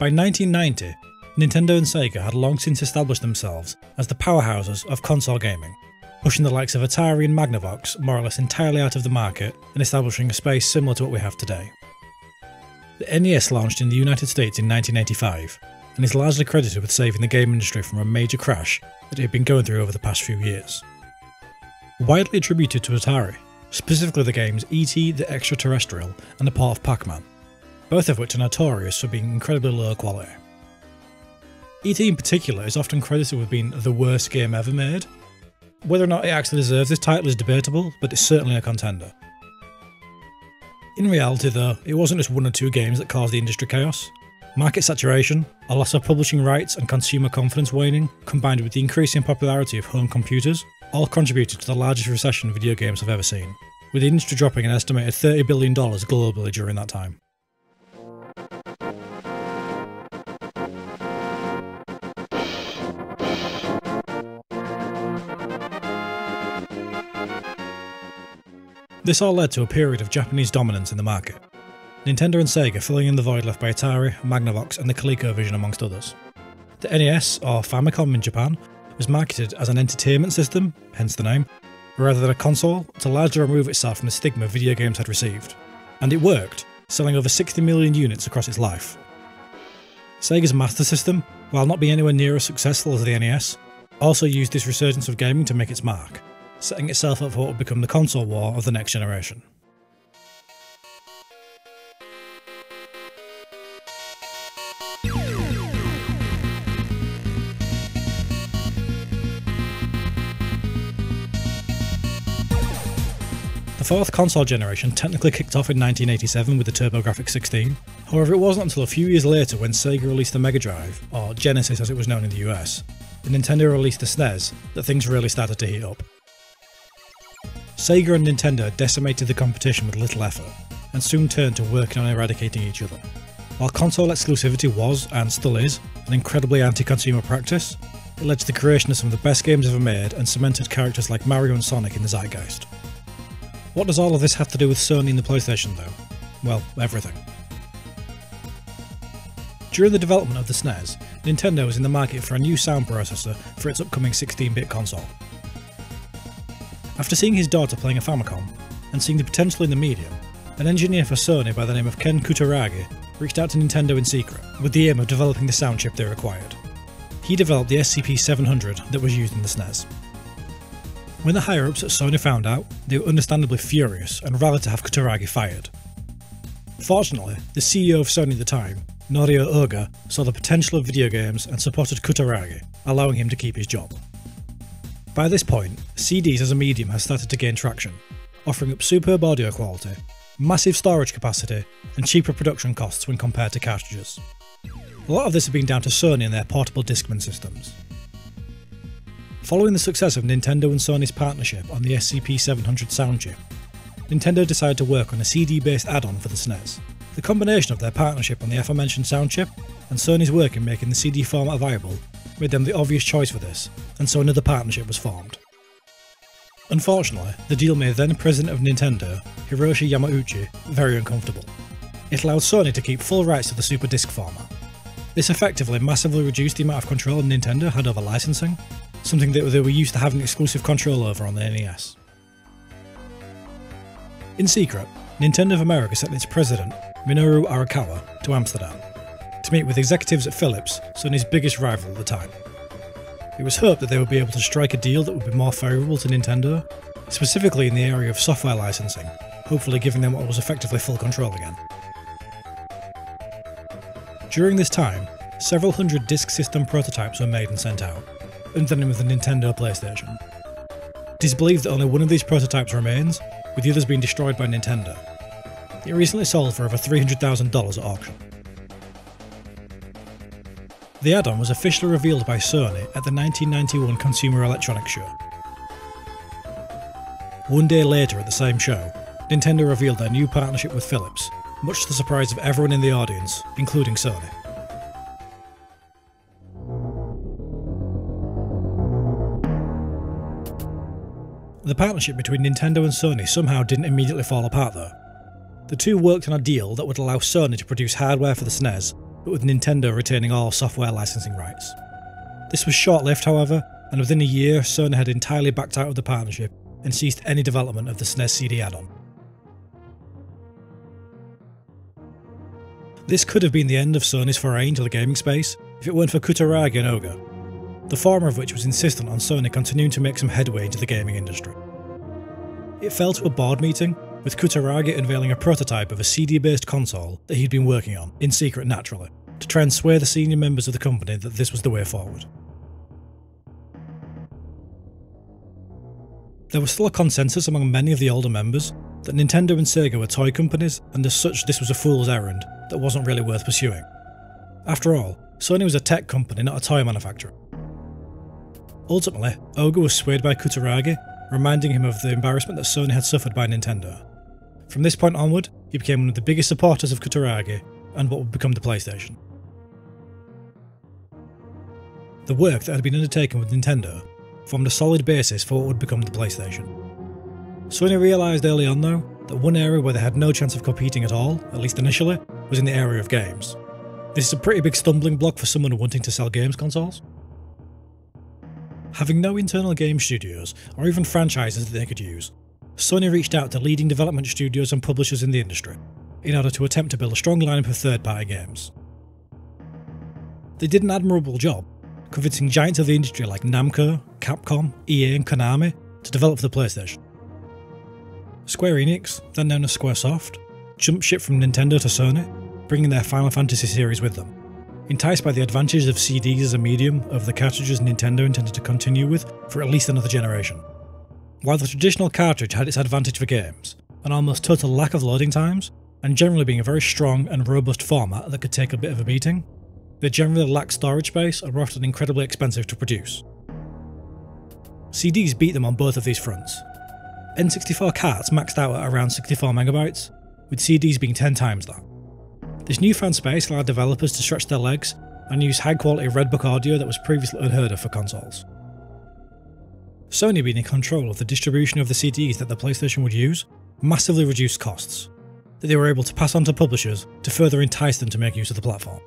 By 1990, Nintendo and Sega had long since established themselves as the powerhouses of console gaming, pushing the likes of Atari and Magnavox more or less entirely out of the market and establishing a space similar to what we have today. The NES launched in the United States in 1985, and is largely credited with saving the game industry from a major crash that it had been going through over the past few years. Widely attributed to Atari, specifically the games E.T. the Extraterrestrial and a part of Pac-Man, both of which are notorious for being incredibly low quality. E.T. in particular is often credited with being the worst game ever made. Whether or not it actually deserves this title is debatable, but it's certainly a contender. In reality though, it wasn't just one or two games that caused the industry chaos. Market saturation, a loss of publishing rights and consumer confidence waning, combined with the increasing popularity of home computers, all contributed to the largest recession video games have ever seen, with the industry dropping an estimated $30 billion globally during that time. This all led to a period of Japanese dominance in the market, Nintendo and Sega filling in the void left by Atari, Magnavox and the ColecoVision amongst others. The NES, or Famicom in Japan, was marketed as an entertainment system, hence the name, rather than a console, to largely remove itself from the stigma video games had received. And it worked, selling over 60 million units across its life. Sega's Master System, while not being anywhere near as successful as the NES, also used this resurgence of gaming to make its mark, setting itself up for what would become the console war of the next generation. The fourth console generation technically kicked off in 1987 with the TurboGrafx-16, however it wasn't until a few years later when Sega released the Mega Drive, or Genesis as it was known in the US, and Nintendo released the SNES, that things really started to heat up. Sega and Nintendo decimated the competition with little effort, and soon turned to working on eradicating each other. While console exclusivity was, and still is, an incredibly anti-consumer practice, it led to the creation of some of the best games ever made and cemented characters like Mario and Sonic in the zeitgeist. What does all of this have to do with Sony and the PlayStation though? Well, everything. During the development of the SNES, Nintendo was in the market for a new sound processor for its upcoming 16-bit console. After seeing his daughter playing a Famicom, and seeing the potential in the medium, an engineer for Sony by the name of Ken Kutaragi reached out to Nintendo in secret, with the aim of developing the sound chip they required. He developed the SCP-700 that was used in the SNES. When the higher-ups at Sony found out, they were understandably furious and rallied to have Kutaragi fired. Fortunately, the CEO of Sony at the time, Norio Ohga, saw the potential of video games and supported Kutaragi, allowing him to keep his job. By this point, CDs as a medium had started to gain traction, offering up superb audio quality, massive storage capacity, and cheaper production costs when compared to cartridges. A lot of this had been down to Sony and their portable Discman systems. Following the success of Nintendo and Sony's partnership on the SCP-700 sound chip, Nintendo decided to work on a CD-based add-on for the SNES. The combination of their partnership on the aforementioned sound chip and Sony's work in making the CD format viable made them the obvious choice for this, and so another partnership was formed. Unfortunately, the deal made then-president of Nintendo, Hiroshi Yamauchi, very uncomfortable. It allowed Sony to keep full rights to the Super Disc format. This effectively massively reduced the amount of control Nintendo had over licensing, something that they were used to having exclusive control over on the NES. In secret, Nintendo of America sent its president, Minoru Arakawa, to Amsterdam to meet with executives at Philips, Sony's biggest rival at the time. It was hoped that they would be able to strike a deal that would be more favourable to Nintendo, specifically in the area of software licensing, hopefully giving them what was effectively full control again. During this time, several hundred disk system prototypes were made and sent out, under the name of the Nintendo PlayStation. It is believed that only one of these prototypes remains, with the others being destroyed by Nintendo. It recently sold for over $300,000 at auction. The add-on was officially revealed by Sony at the 1991 Consumer Electronics Show. One day later at the same show, Nintendo revealed their new partnership with Philips, much to the surprise of everyone in the audience, including Sony. The partnership between Nintendo and Sony somehow didn't immediately fall apart though. The two worked on a deal that would allow Sony to produce hardware for the SNES but with Nintendo retaining all software licensing rights. This was short-lived, however, and within a year, Sony had entirely backed out of the partnership and ceased any development of the SNES CD add-on. This could have been the end of Sony's foray into the gaming space if it weren't for Kutaragi and Ohga, the former of which was insistent on Sony continuing to make some headway into the gaming industry. It fell to a board meeting, with Kutaragi unveiling a prototype of a CD-based console that he'd been working on, in secret naturally, to try and sway the senior members of the company that this was the way forward. There was still a consensus among many of the older members that Nintendo and Sega were toy companies, and as such this was a fool's errand that wasn't really worth pursuing. After all, Sony was a tech company, not a toy manufacturer. Ultimately, Ohga was swayed by Kutaragi, reminding him of the embarrassment that Sony had suffered by Nintendo. From this point onward, he became one of the biggest supporters of Kutaragi and what would become the PlayStation. The work that had been undertaken with Nintendo formed a solid basis for what would become the PlayStation. Sony realised early on though, that one area where they had no chance of competing at all, at least initially, was in the area of games. This is a pretty big stumbling block for someone wanting to sell games consoles. Having no internal game studios, or even franchises that they could use, Sony reached out to leading development studios and publishers in the industry, in order to attempt to build a strong lineup of third-party games. They did an admirable job, convincing giants of the industry like Namco, Capcom, EA and Konami to develop for the PlayStation. Square Enix, then known as Squaresoft, jumped ship from Nintendo to Sony, bringing their Final Fantasy series with them. Enticed by the advantages of CDs as a medium over the cartridges Nintendo intended to continue with for at least another generation. While the traditional cartridge had its advantage for games, an almost total lack of loading times, and generally being a very strong and robust format that could take a bit of a beating, they generally lacked storage space and were often incredibly expensive to produce. CDs beat them on both of these fronts. N64 carts maxed out at around 64 MB, with CDs being 10 times that. This newfound space allowed developers to stretch their legs and use high-quality Redbook audio that was previously unheard of for consoles. Sony being in control of the distribution of the CDs that the PlayStation would use massively reduced costs that they were able to pass on to publishers to further entice them to make use of the platform.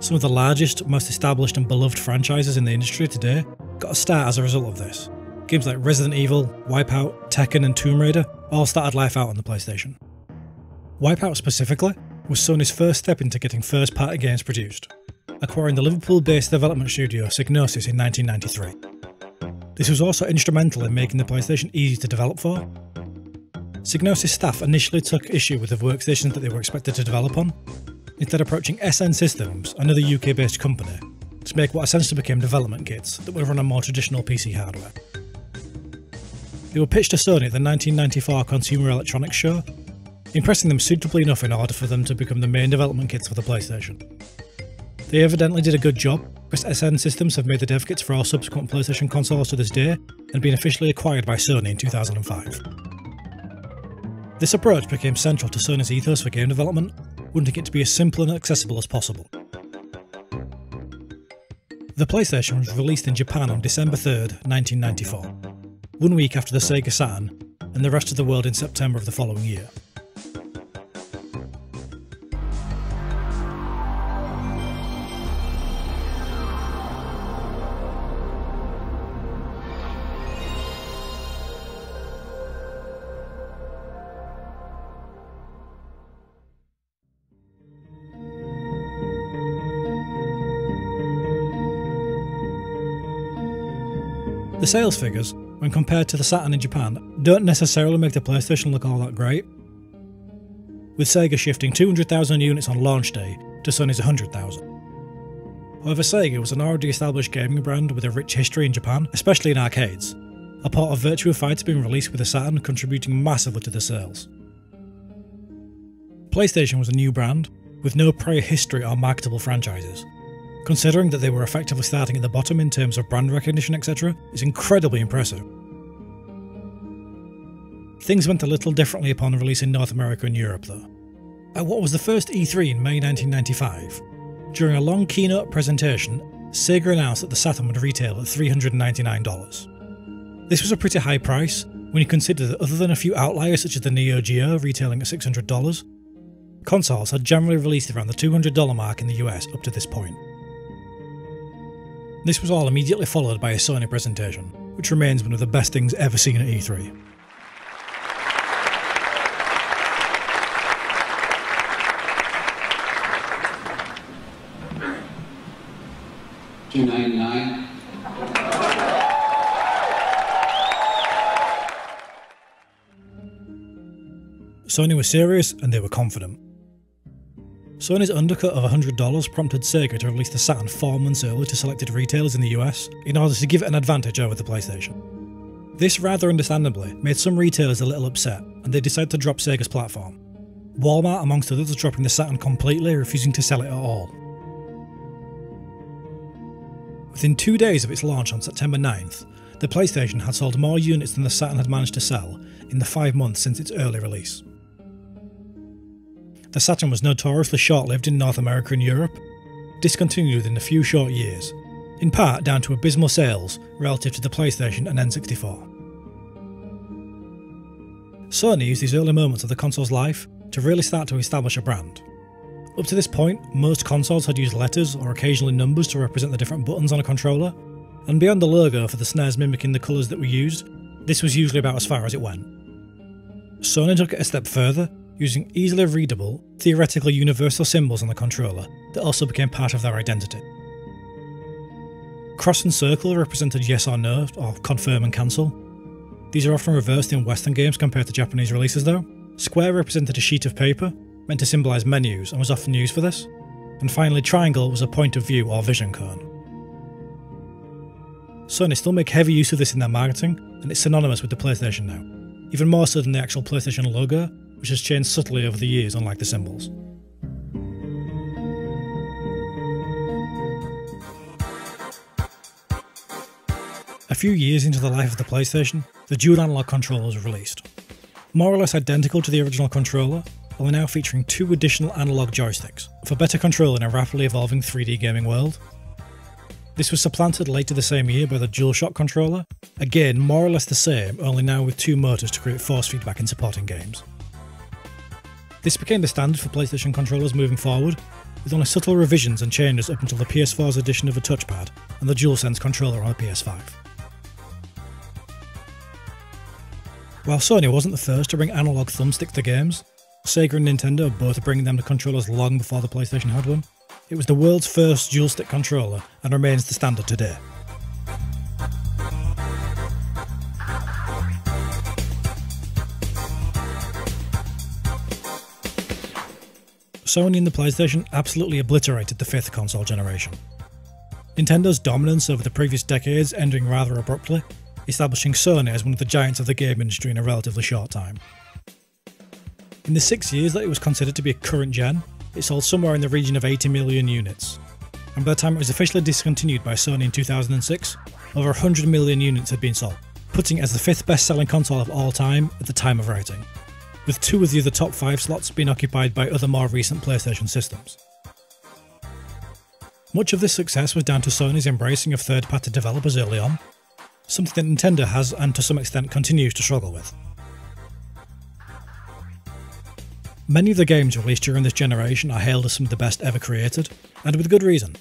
Some of the largest, most established and beloved franchises in the industry today got a start as a result of this. Games like Resident Evil, Wipeout, Tekken and Tomb Raider all started life out on the PlayStation. Wipeout specifically was Sony's first step into getting first-party games produced, acquiring the Liverpool-based development studio Psygnosis in 1993. This was also instrumental in making the PlayStation easy to develop for. Psygnosis staff initially took issue with the workstations that they were expected to develop on, instead approaching SN Systems, another UK-based company, to make what essentially became development kits that would run on more traditional PC hardware. They were pitched to Sony at the 1994 Consumer Electronics Show, impressing them suitably enough in order for them to become the main development kits for the PlayStation. They evidently did a good job, because SN Systems have made the dev kits for all subsequent PlayStation consoles to this day and been officially acquired by Sony in 2005. This approach became central to Sony's ethos for game development, wanting it to be as simple and accessible as possible. The PlayStation was released in Japan on December 3rd, 1994, 1 week after the SegaSaturn and the rest of the world in September of the following year. The sales figures, when compared to the Saturn in Japan, don't necessarily make the PlayStation look all that great, with Sega shifting 200,000 units on launch day to Sony's 100,000. However, Sega was an already established gaming brand with a rich history in Japan, especially in arcades, a port of Virtua Fighter being released with the Saturn contributing massively to the sales. PlayStation was a new brand, with no prior history or marketable franchises. Considering that they were effectively starting at the bottom in terms of brand recognition, etc., is incredibly impressive. Things went a little differently upon release in North America and Europe though. At what was the first E3 in May 1995, during a long keynote presentation, Sega announced that the Saturn would retail at $399. This was a pretty high price when you consider that other than a few outliers such as the Neo Geo retailing at $600, Consoles had generally released around the $200 mark in the US up to this point. This was all immediately followed by a Sony presentation, which remains one of the best things ever seen at E3. $299. Sony was serious and they were confident. Sony's undercut of $100 prompted Sega to release the Saturn 4 months early to selected retailers in the US in order to give it an advantage over the PlayStation. This, rather understandably, made some retailers a little upset and they decided to drop Sega's platform. Walmart amongst others dropping the Saturn completely, refusing to sell it at all. Within 2 days of its launch on September 9th, the PlayStation had sold more units than the Saturn had managed to sell in the 5 months since its early release. The Saturn was notoriously short-lived in North America and Europe, discontinued within a few short years, in part down to abysmal sales relative to the PlayStation and N64. Sony used these early moments of the console's life to really start to establish a brand. Up to this point, most consoles had used letters or occasionally numbers to represent the different buttons on a controller, and beyond the logo for the SNES mimicking the colours that were used, this was usually about as far as it went. Sony took it a step further, using easily readable, theoretically universal symbols on the controller that also became part of their identity. Cross and circle represented yes or no, or confirm and cancel. These are often reversed in Western games compared to Japanese releases though. Square represented a sheet of paper, meant to symbolise menus and was often used for this, and finally triangle was a point of view or vision cone. Sony still make heavy use of this in their marketing, and it's synonymous with the PlayStation now, even more so than the actual PlayStation logo, which has changed subtly over the years unlike the symbols. A few years into the life of the PlayStation, the dual analog controller was released. More or less identical to the original controller, while now featuring two additional analog joysticks, for better control in a rapidly evolving 3D gaming world. This was supplanted later the same year by the DualShock controller, again more or less the same, only now with two motors to create force feedback in supporting games. This became the standard for PlayStation controllers moving forward, with only subtle revisions and changes up until the PS4's addition of a touchpad and the DualSense controller on the PS5. While Sony wasn't the first to bring analog thumbsticks to games, Sega and Nintendo both bringing them to controllers long before the PlayStation had one. It was the world's first dual-stick controller and remains the standard today. Sony and the PlayStation absolutely obliterated the fifth console generation. Nintendo's dominance over the previous decades ending rather abruptly, establishing Sony as one of the giants of the game industry in a relatively short time. In the 6 years that it was considered to be a current gen, it sold somewhere in the region of 80 million units, and by the time it was officially discontinued by Sony in 2006, over 100 million units had been sold, putting it as the fifth best-selling console of all time at the time of writing, with two of the other top 5 slots being occupied by other more recent PlayStation systems. Much of this success was down to Sony's embracing of third-party developers early on, something that Nintendo has and to some extent continues to struggle with. Many of the games released during this generation are hailed as some of the best ever created, and with good reason.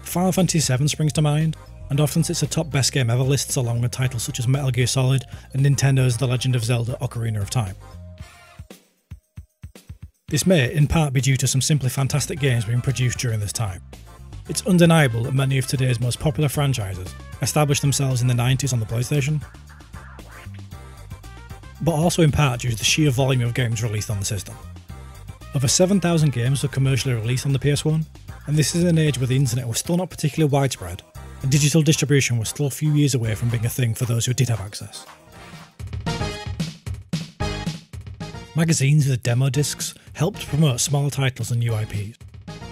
Final Fantasy VII springs to mind, and often sits atop best game ever lists along with titles such as Metal Gear Solid and Nintendo's The Legend of Zelda Ocarina of Time. This may in part be due to some simply fantastic games being produced during this time. It's undeniable that many of today's most popular franchises established themselves in the 90s on the PlayStation, but also in part due to the sheer volume of games released on the system. Over 7,000 games were commercially released on the PS1, and this is an age where the internet was still not particularly widespread, and digital distribution was still a few years away from being a thing for those who did have access. Magazines with demo discs helped promote smaller titles and new IPs.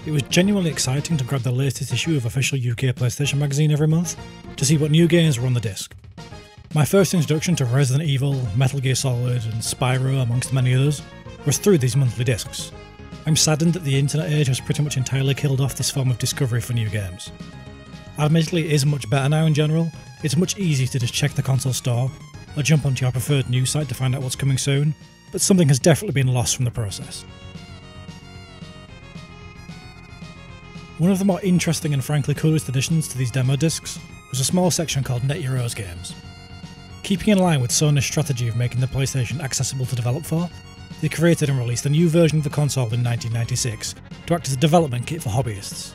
It was genuinely exciting to grab the latest issue of official UK PlayStation magazine every month to see what new games were on the disc. My first introduction to Resident Evil, Metal Gear Solid and Spyro amongst many others was through these monthly discs. I'm saddened that the internet age has pretty much entirely killed off this form of discovery for new games. Admittedly it is much better now in general, it's much easier to just check the console store or jump onto your preferred news site to find out what's coming soon, but something has definitely been lost from the process. One of the more interesting and frankly coolest additions to these demo discs was a small section called Net Yaroze games. Keeping in line with Sony's strategy of making the PlayStation accessible to develop for, they created and released a new version of the console in 1996 to act as a development kit for hobbyists.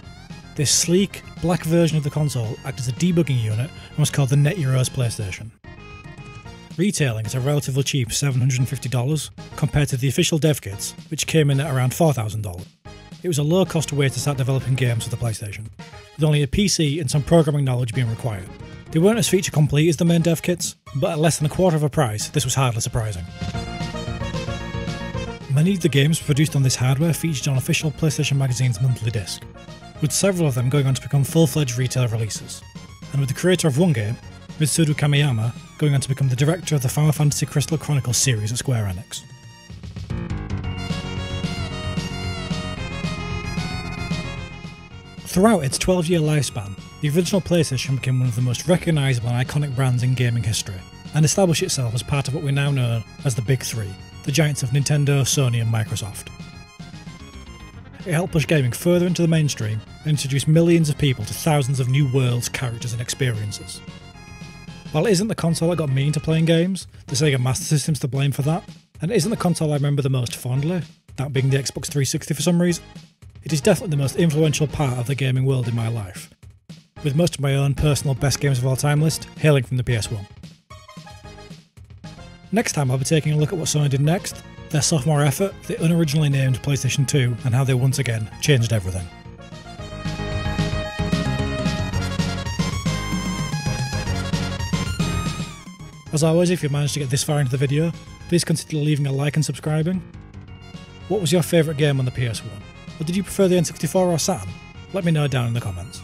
This sleek, black version of the console acted as a debugging unit and was called the Net Yaroze PlayStation. Retailing at a relatively cheap $750 compared to the official dev kits, which came in at around $4,000. It was a low-cost way to start developing games for the PlayStation, with only a PC and some programming knowledge being required. They weren't as feature complete as the main dev kits, but at less than a quarter of a price, this was hardly surprising. Many of the games produced on this hardware featured on official PlayStation Magazine's monthly disc, with several of them going on to become full-fledged retail releases, and with the creator of one game, with Sudo Kamiyama, going on to become the director of the Final Fantasy Crystal Chronicles series at Square Enix. Throughout its 12-year lifespan, the original PlayStation became one of the most recognisable and iconic brands in gaming history, and established itself as part of what we now know as the Big Three, the giants of Nintendo, Sony and Microsoft. It helped push gaming further into the mainstream and introduced millions of people to thousands of new worlds, characters and experiences. While it isn't the console that got me into playing games, the Sega Master System's to blame for that, and it isn't the console I remember the most fondly, that being the Xbox 360 for some reason, it is definitely the most influential part of the gaming world in my life, with most of my own personal best games of all time list hailing from the PS1. Next time I'll be taking a look at what Sony did next, their sophomore effort, the unoriginally named PlayStation 2, and how they once again changed everything. As always, if you managed to get this far into the video, please consider leaving a like and subscribing. What was your favourite game on the PS1? Or did you prefer the N64 or Saturn? Let me know down in the comments.